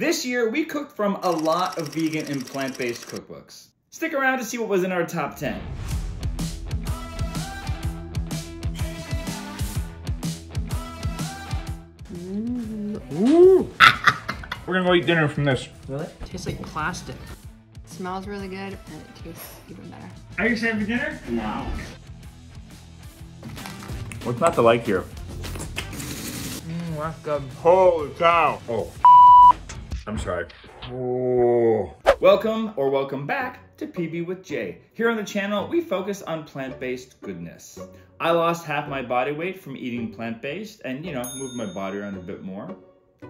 This year, we cooked from a lot of vegan and plant-based cookbooks. Stick around to see what was in our top 10. Ooh. We're gonna go eat dinner from this. Really? It tastes like plastic. It smells really good, and it tastes even better. Are you excited for dinner? No. What's not to like here? Mmm, that's good. Holy cow. Oh, I'm sorry. Oh. Welcome or welcome back to PB with J. Here on the channel, we focus on plant-based goodness. I lost half my body weight from eating plant-based and, you know, moved my body around a bit more.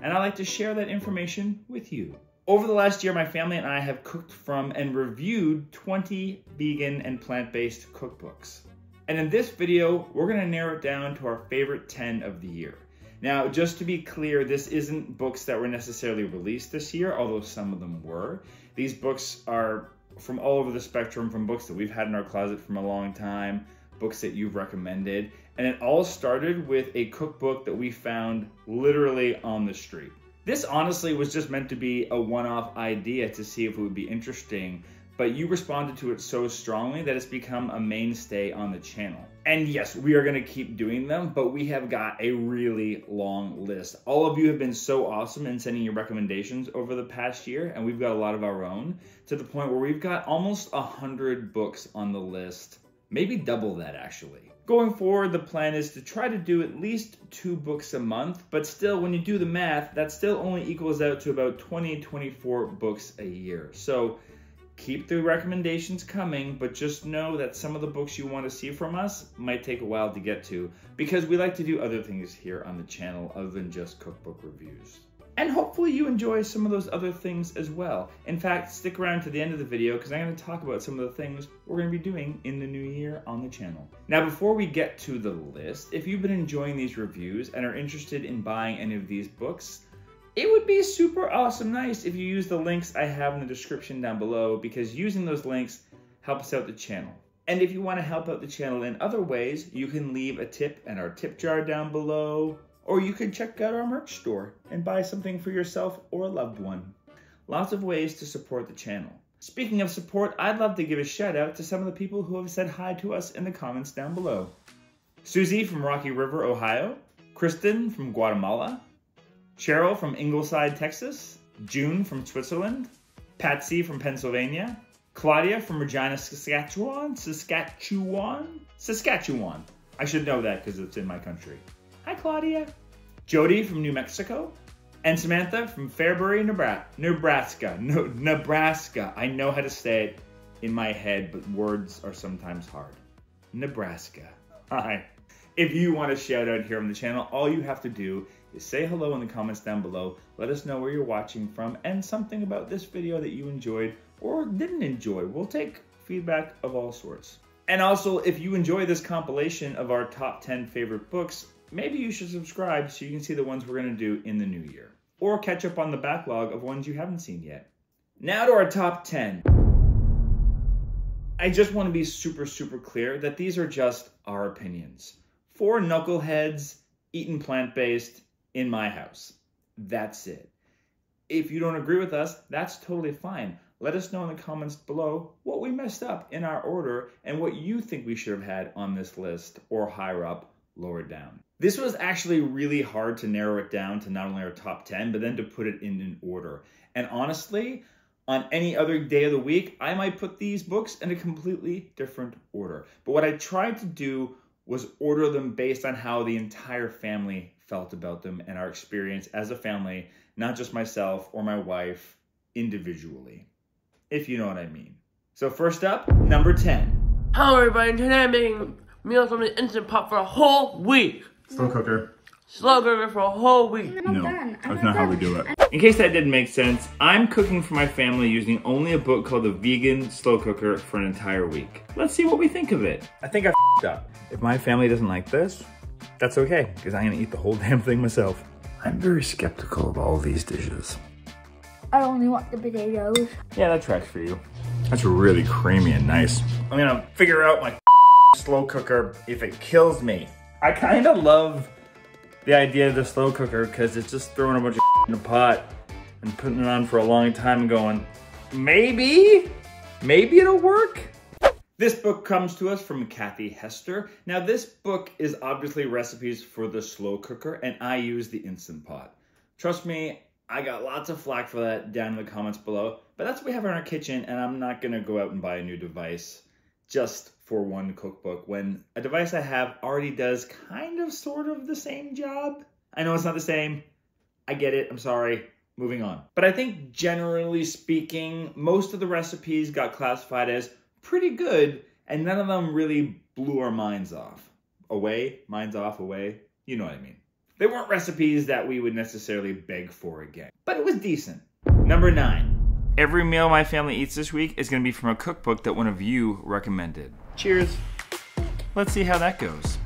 And I like to share that information with you. Over the last year, my family and I have cooked from and reviewed 20 vegan and plant-based cookbooks. And in this video, we're gonna narrow it down to our favorite 10 of the year. Now, just to be clear, this isn't books that were necessarily released this year, although some of them were. These books are from all over the spectrum, from books that we've had in our closet from a long time, books that you've recommended, and it all started with a cookbook that we found literally on the street. This honestly was just meant to be a one-off idea to see if it would be interesting, but you responded to it so strongly that it's become a mainstay on the channel. And yes, we are gonna keep doing them, but we have got a really long list. All of you have been so awesome in sending your recommendations over the past year, and we've got a lot of our own, to the point where we've got almost 100 books on the list. Maybe double that, actually. Going forward, the plan is to try to do at least 2 books a month, but still, when you do the math, that still only equals out to about 24 books a year. So keep the recommendations coming, but just know that some of the books you want to see from us might take a while to get to, because we like to do other things here on the channel other than just cookbook reviews. And hopefully you enjoy some of those other things as well. In fact, stick around to the end of the video because I'm going to talk about some of the things we're going to be doing in the new year on the channel. Now, before we get to the list, if you've been enjoying these reviews and are interested in buying any of these books, it would be super awesome nice if you use the links I have in the description down below, because using those links helps out the channel. And if you want to help out the channel in other ways, you can leave a tip in our tip jar down below. Or you could check out our merch store and buy something for yourself or a loved one. Lots of ways to support the channel. Speaking of support, I'd love to give a shout out to some of the people who have said hi to us in the comments down below. Susie from Rocky River, Ohio. Kristen from Guatemala. Cheryl from Ingleside, Texas. June from Switzerland. Patsy from Pennsylvania. Claudia from Regina, Saskatchewan. Saskatchewan. I should know that because it's in my country. Hi, Claudia. Jody from New Mexico, and Samantha from Fairbury, Nebraska. I know how to say it in my head, but words are sometimes hard. Nebraska. Hi. If you want a shout out here on the channel, all you have to do is say hello in the comments down below. Let us know where you're watching from and something about this video that you enjoyed or didn't enjoy. We'll take feedback of all sorts. And also, if you enjoy this compilation of our top 10 favorite books, maybe you should subscribe so you can see the ones we're going to do in the new year. Or catch up on the backlog of ones you haven't seen yet. Now to our top 10. I just want to be super clear that these are just our opinions. 4 knuckleheads eating plant-based in my house. That's it. If you don't agree with us, that's totally fine. Let us know in the comments below what we messed up in our order and what you think we should have had on this list, or higher up, lower down. This was actually really hard to narrow it down to not only our top 10, but then to put it in an order. And honestly, on any other day of the week, I might put these books in a completely different order. But what I tried to do was order them based on how the entire family felt about them and our experience as a family, not just myself or my wife individually, if you know what I mean. So first up, number 10. Hello everybody, today I'm making meals from the Instant Pot for a whole week. Slow cooker. Slow cooker for a whole week. No, that's not how we do it. In case that didn't make sense, I'm cooking for my family using only a book called The Vegan Slow Cooker for an entire week. Let's see what we think of it. I think I f***ed up. If my family doesn't like this, that's okay, because I'm gonna eat the whole damn thing myself. I'm very skeptical of all these dishes. I only want the potatoes. Yeah, that tracks for you. That's really creamy and nice. I'm gonna figure out my slow cooker if it kills me. I kind of love the idea of the slow cooker because it's just throwing a bunch of in a pot and putting it on for a long time and going, maybe it'll work? This book comes to us from Kathy Hester. Now this book is obviously recipes for the slow cooker, and I use the Instant Pot. Trust me, I got lots of flack for that down in the comments below, but that's what we have in our kitchen, and I'm not gonna go out and buy a new device just for one cookbook when a device I have already does kind of sort of the same job. I know it's not the same, I get it, I'm sorry. Moving on. But I think generally speaking, most of the recipes got classified as pretty good, and none of them really blew our minds off. Away, minds off, away, you know what I mean. They weren't recipes that we would necessarily beg for again, but it was decent. Number 9. Every meal my family eats this week is gonna be from a cookbook that one of you recommended. Cheers. Let's see how that goes.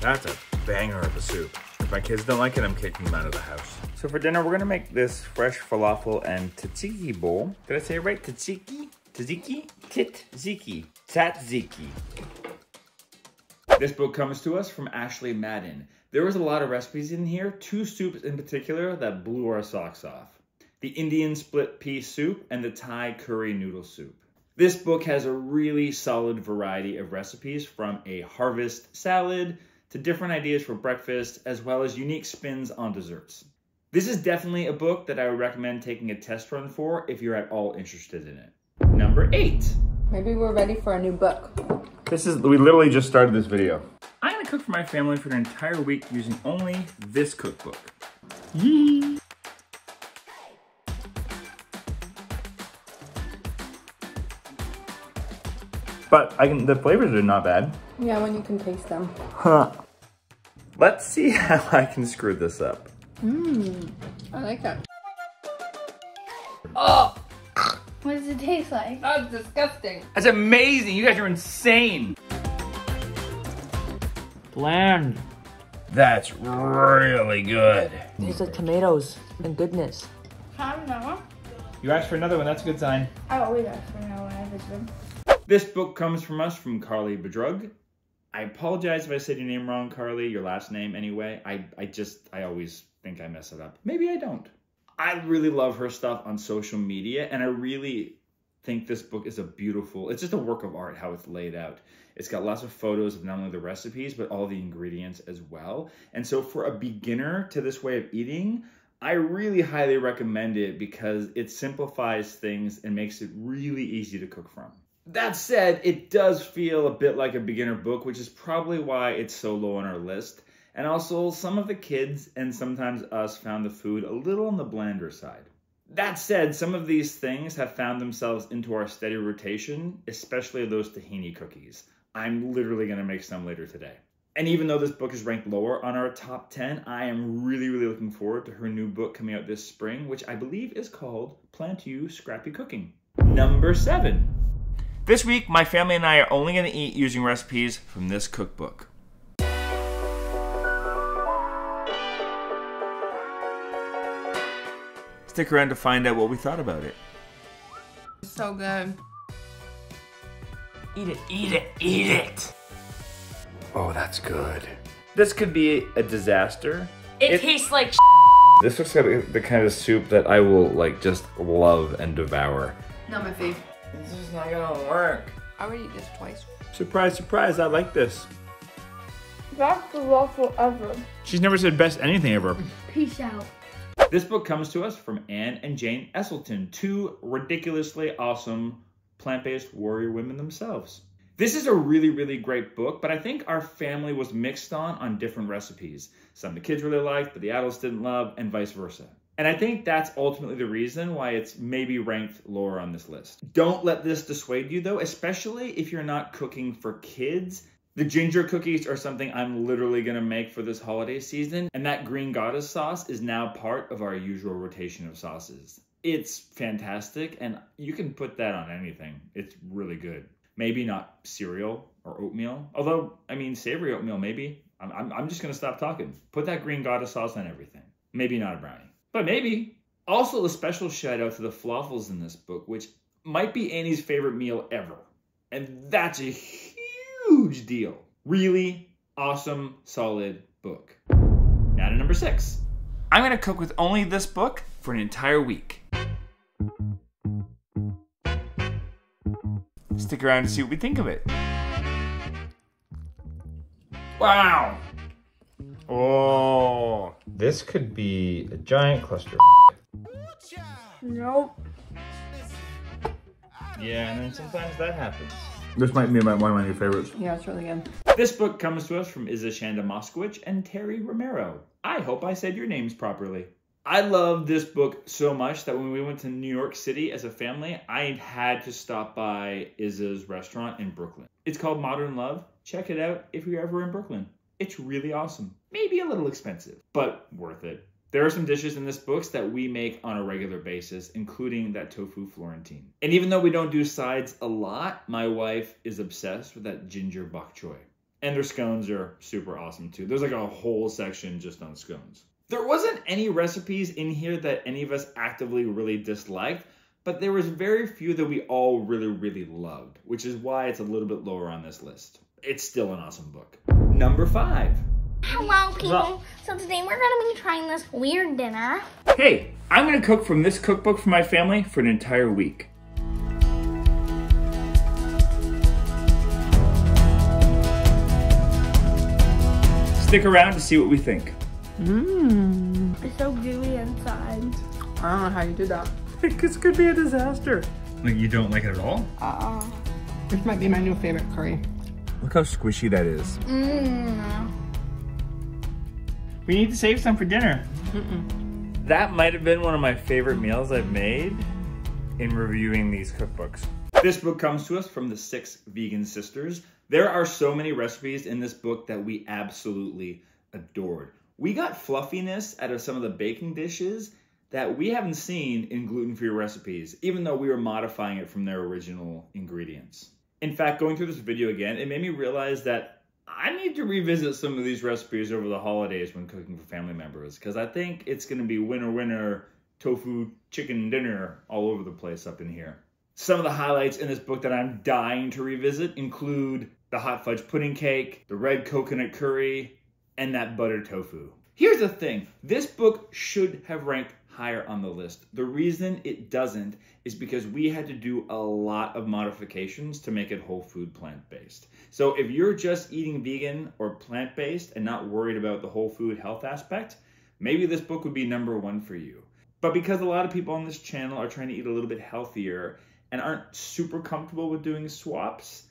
That's a banger of a soup. If my kids don't like it, I'm kicking them out of the house. So for dinner, we're gonna make this fresh falafel and tzatziki bowl. Did I say it right? Tzatziki? Tzatziki? Tzatziki. Tzatziki. This book comes to us from Ashley Madden. There was a lot of recipes in here, two soups in particular that blew our socks off. The Indian split pea soup and the Thai curry noodle soup. This book has a really solid variety of recipes, from a harvest salad to different ideas for breakfast, as well as unique spins on desserts. This is definitely a book that I would recommend taking a test run for if you're at all interested in it. Number 8. Maybe we're ready for a new book. We literally just started this video. I'm gonna cook for my family for an entire week using only this cookbook. Yee! But the flavors are not bad. Yeah, when you can taste them. Huh. Let's see how I can screw this up. Mmm, I like that. Oh! What does it taste like? That's disgusting. That's amazing, you guys are insane. Bland. That's really good. These are tomatoes and goodness. You asked for another one, that's a good sign. I always ask for another one, I visit them. This book comes from us from Carleigh Bodrug. I apologize if I said your name wrong, Carleigh, your last name anyway. I always think I mess it up. Maybe I don't. I really love her stuff on social media, and I really think this book is it's just a work of art how it's laid out. It's got lots of photos of not only the recipes, but all the ingredients as well. And so for a beginner to this way of eating, I really highly recommend it because it simplifies things and makes it really easy to cook from. That said, it does feel a bit like a beginner book, which is probably why it's so low on our list. And also, some of the kids and sometimes us found the food a little on the blander side. That said, some of these things have found themselves into our steady rotation, especially those tahini cookies. I'm literally gonna make some later today. And even though this book is ranked lower on our top 10, I am really, really looking forward to her new book coming out this spring, which I believe is called Plant You Scrappy Cooking. Number 7. This week, my family and I are only gonna eat using recipes from this cookbook. Stick around to find out what we thought about it. It's so good. Eat it, eat it, eat it! Oh, that's good. This could be a disaster. It tastes like This looks like the kind of soup that I will just love and devour. Not my fave. This is not gonna work. I would eat this twice. Surprise, surprise, I like this. Best falafel ever. She's never said best anything ever. Peace out. This book comes to us from Anne and Jane Esselstyn, two ridiculously awesome plant-based warrior women themselves. This is a really, really great book, but I think our family was mixed on different recipes. Some the kids really liked, but the adults didn't love, and vice versa. And I think that's ultimately the reason why it's maybe ranked lower on this list. Don't let this dissuade you though, especially if you're not cooking for kids. The ginger cookies are something I'm literally gonna make for this holiday season, and that green goddess sauce is now part of our usual rotation of sauces. It's fantastic, and you can put that on anything. It's really good. Maybe not cereal or oatmeal, although, I mean, savory oatmeal maybe. I'm just gonna stop talking. Put that green goddess sauce on everything. Maybe not a brownie. But maybe. Also, a special shout out to the falafels in this book, which might be Annie's favorite meal ever. And that's a huge deal. Really, awesome, solid book. Now to number 6. I'm gonna cook with only this book for an entire week. Stick around to see what we think of it. Wow! Oh, this could be a giant cluster. Nope. Yeah, and then sometimes that happens. This might be one of my new favorites. Yeah, it's really good. This book comes to us from Isa Chandra Moskowitz and Terry Romero. I hope I said your names properly. I love this book so much that when we went to New York City as a family, I had to stop by Isa's restaurant in Brooklyn. It's called Modern Love. Check it out if you're ever in Brooklyn. It's really awesome. Maybe a little expensive, but worth it. There are some dishes in this book that we make on a regular basis, including that tofu Florentine. And even though we don't do sides a lot, my wife is obsessed with that ginger bok choy. And their scones are super awesome too. There's like a whole section just on scones. There wasn't any recipes in here that any of us actively really disliked, but there was very few that we all really, really loved, which is why it's a little bit lower on this list. It's still an awesome book. Number 5. Hello, people. So today we're gonna be trying this weird dinner. Hey, I'm gonna cook from this cookbook for my family for an entire week. Stick around to see what we think. Mmm. It's so gooey inside. I don't know how you do that. This could be a disaster. Like, you don't like it at all? This might be my new favorite curry. Look how squishy that is. Mmm. We need to save some for dinner. Mm-mm. That might have been one of my favorite meals I've made in reviewing these cookbooks. This book comes to us from the 6 Vegan Sisters. There are so many recipes in this book that we absolutely adored. We got fluffiness out of some of the baking dishes that we haven't seen in gluten-free recipes, even though we were modifying it from their original ingredients. In fact, going through this video again, it made me realize that I need to revisit some of these recipes over the holidays when cooking for family members, because I think it's going to be winner-winner tofu chicken dinner all over the place up in here. Some of the highlights in this book that I'm dying to revisit include the hot fudge pudding cake, the red coconut curry, and that butter tofu. Here's the thing. This book should have ranked higher on the list. The reason it doesn't is because we had to do a lot of modifications to make it whole food plant-based. So if you're just eating vegan or plant-based and not worried about the whole food health aspect, maybe this book would be number 1 for you. But because a lot of people on this channel are trying to eat a little bit healthier and aren't super comfortable with doing swaps,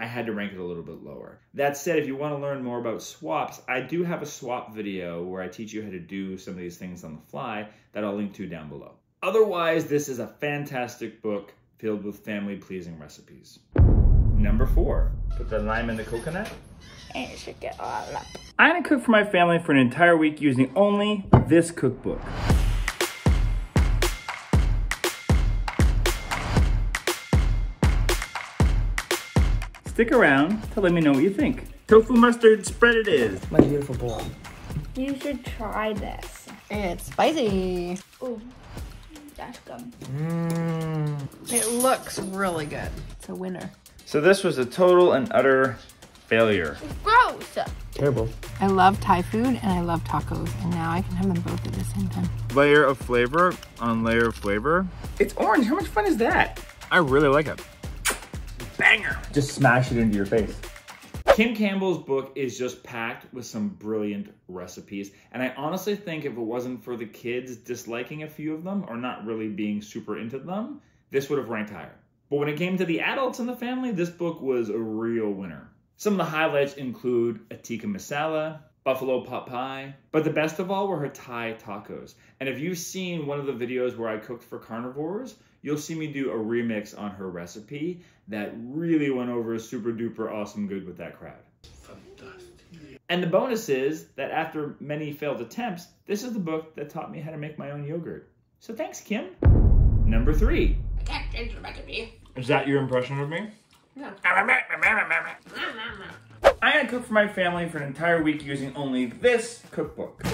I had to rank it a little bit lower. That said, if you want to learn more about swaps, I do have a swap video where I teach you how to do some of these things on the fly that I'll link to down below. Otherwise, this is a fantastic book filled with family-pleasing recipes. Number 4. Put the lime in the coconut. And it should get all up. I'm gonna cook for my family for an entire week using only this cookbook. Stick around to let me know what you think. Tofu mustard spread it is. My beautiful bowl. You should try this. It's spicy. Ooh, that's good. Mm. It looks really good. It's a winner. So this was a total and utter failure. It's gross. Terrible. I love Thai food and I love tacos, and now I can have them both at the same time. Layer of flavor on layer of flavor. It's orange. How much fun is that? I really like it. Banger. Just smash it into your face. Kim Campbell's book is just packed with some brilliant recipes, and I honestly think if it wasn't for the kids disliking a few of them or not really being super into them, this would have ranked higher. But when it came to the adults in the family, this book was a real winner. Some of the highlights include a tikka masala, buffalo pot pie, but the best of all were her Thai tacos. And if you've seen one of the videos where I cooked for carnivores, you'll see me do a remix on her recipe that really went over super duper awesome good with that crowd. Fantastic. And the bonus is that after many failed attempts, this is the book that taught me how to make my own yogurt. So thanks, Kim. Number 3. Is that your impression of me? Yeah. I'm gonna cook for my family for an entire week using only this cookbook.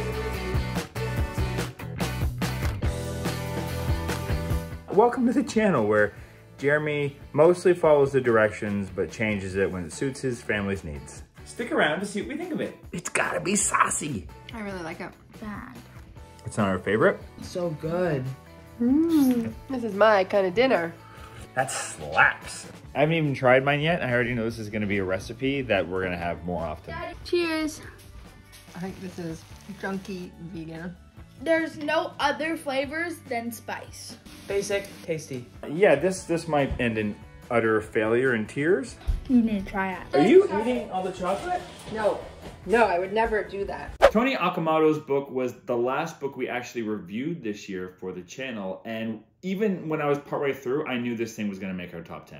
Welcome to the channel where Jeremy mostly follows the directions but changes it when it suits his family's needs. Stick around to see what we think of it. It's gotta be saucy. I really like it. Bad. It's not our favorite. So good. Mm. This is my kind of dinner. That slaps. I haven't even tried mine yet. I already know this is gonna be a recipe that we're gonna have more often. Cheers. I think this is junky vegan. There's no other flavors than spice. Basic, tasty. Yeah, this might end in utter failure and tears. You need to try it. Are you eating all the chocolate? No, no, I would never do that. Toni Okamoto's book was the last book we actually reviewed this year for the channel. And even when I was partway through, I knew this thing was gonna make our top 10.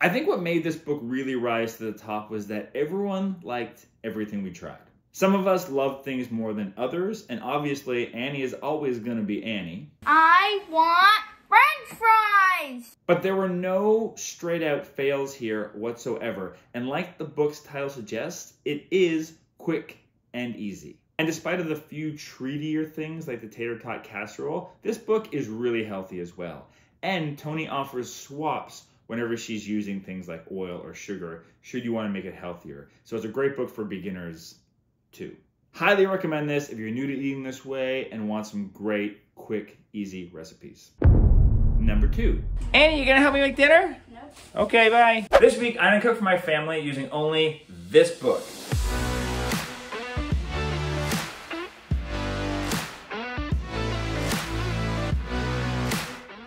I think what made this book really rise to the top was that everyone liked everything we tried. Some of us love things more than others, and obviously Annie is always gonna be Annie. I want French fries! But there were no straight out fails here whatsoever, and like the book's title suggests, it is quick and easy. And despite of the few treatier things like the tater tot casserole, this book is really healthy as well. And Toni offers swaps whenever she's using things like oil or sugar, should you wanna make it healthier. So it's a great book for beginners too. Highly recommend this if you're new to eating this way and want some great, quick, easy recipes. Number 2. Annie, you gonna help me make dinner? No. Okay, bye. This week, I'm gonna cook for my family using only this book.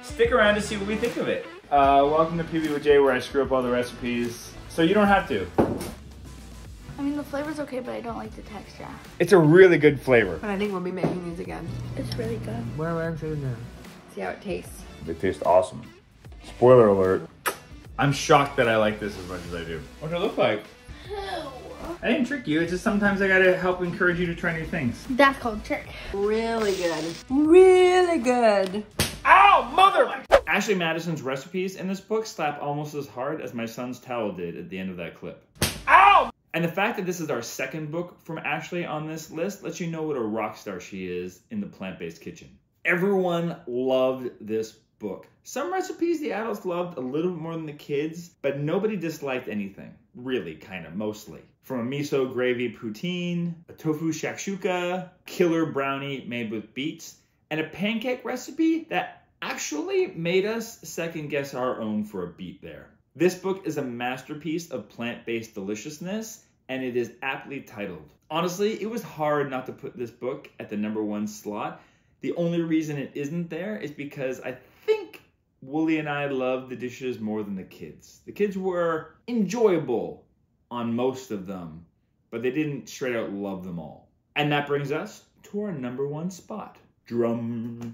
Stick around to see what we think of it. Welcome to PB with J, where I screw up all the recipes, so you don't have to. I mean, the flavor's okay, but I don't like the texture. It's a really good flavor. But I think we'll be making these again. It's really good. We're actually now. See how it tastes. They taste awesome. Spoiler alert. I'm shocked that I like this as much as I do. What does it look like? Ew. I didn't trick you. It's just sometimes I gotta help encourage you to try new things. That's called trick. Really good. Really good. Ow, mother! Ashley Madden's recipes in this book slap almost as hard as my son's towel did at the end of that clip. Ow! And the fact that this is our second book from Ashley on this list lets you know what a rock star she is in the plant-based kitchen. Everyone loved this book. Some recipes the adults loved a little more than the kids, but nobody disliked anything. Really, kind of, mostly. From a miso gravy poutine, a tofu shakshuka, killer brownie made with beets, and a pancake recipe that actually made us second guess our own for a beat there. This book is a masterpiece of plant-based deliciousness, and it is aptly titled. Honestly, it was hard not to put this book at the number 1 slot. The only reason it isn't there is because I think Wooly and I love the dishes more than the kids. The kids were enjoyable on most of them, but they didn't straight out love them all. And that brings us to our number 1 spot. Drum.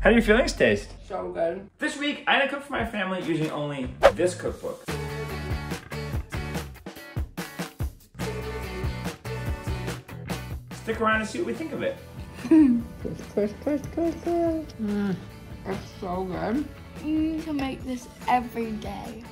How do your feelings taste? So good. This week, I cooked for my family using only this cookbook. Stick around and see what we think of it. It's so good. You can make this every day.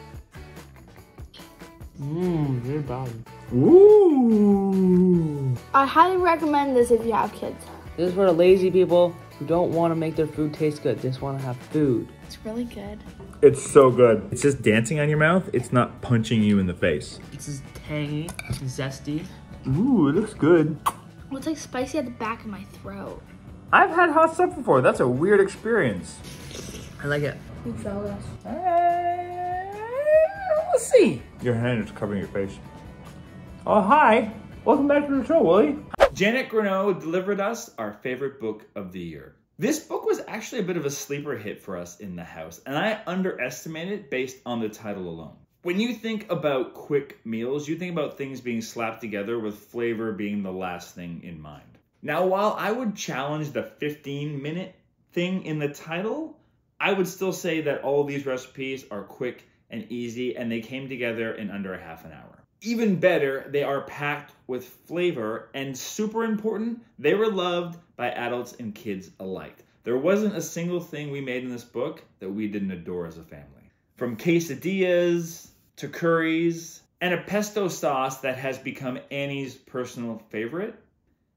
Mmm, very bad. Ooh. I highly recommend this if you have kids. This is for the lazy people who don't want to make their food taste good. They just want to have food. It's really good. It's so good. It's just dancing on your mouth. It's not punching you in the face. It's just tangy, zesty. Ooh, it looks good. Well, it's like spicy at the back of my throat. I've had hot stuff before. That's a weird experience. I like it. It's all let's see. Your hand is covering your face. Oh, hi. Welcome back to the show, Willie. Janet Grena delivered us our favorite book of the year. This book was actually a bit of a sleeper hit for us in the house, and I underestimated it based on the title alone. When you think about quick meals, you think about things being slapped together with flavor being the last thing in mind. Now, while I would challenge the 15-minute thing in the title, I would still say that all these recipes are quick and easy, and they came together in under a half an hour. Even better, they are packed with flavor, and super important, they were loved by adults and kids alike. There wasn't a single thing we made in this book that we didn't adore as a family. From quesadillas to curries and a pesto sauce that has become Annie's personal favorite,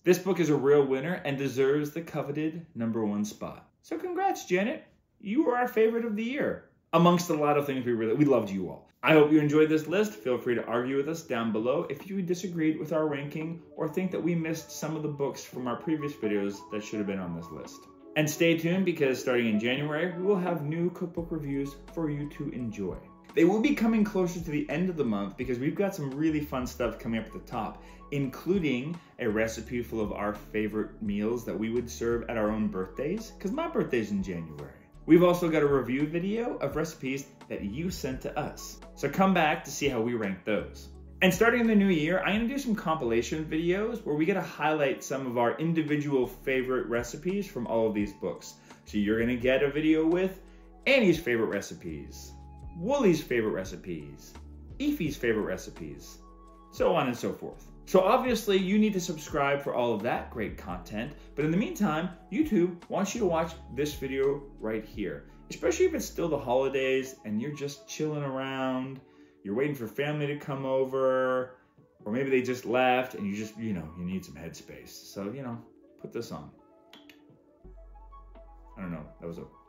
this book is a real winner and deserves the coveted number 1 spot. So congrats, Janet. You were our favorite of the year. amongst a lot of things we loved you all. I hope you enjoyed this list. Feel free to argue with us down below if you disagreed with our ranking or think that we missed some of the books from our previous videos that should have been on this list. And stay tuned, because starting in January, we will have new cookbook reviews for you to enjoy. They will be coming closer to the end of the month because we've got some really fun stuff coming up at the top, including a recipe full of our favorite meals that we would serve at our own birthdays, because my birthday's in January. We've also got a review video of recipes that you sent to us, so come back to see how we rank those. And starting in the new year, I'm gonna do some compilation videos where we get to highlight some of our individual favorite recipes from all of these books. So you're gonna get a video with Annie's favorite recipes, Wooly's favorite recipes, Ify's favorite recipes, so on and so forth. So obviously you need to subscribe for all of that great content, but in the meantime, YouTube wants you to watch this video right here, especially if it's still the holidays and you're just chilling around. You're waiting for family to come over, or maybe they just left and you just, you need some headspace. So, put this on. I don't know. That was a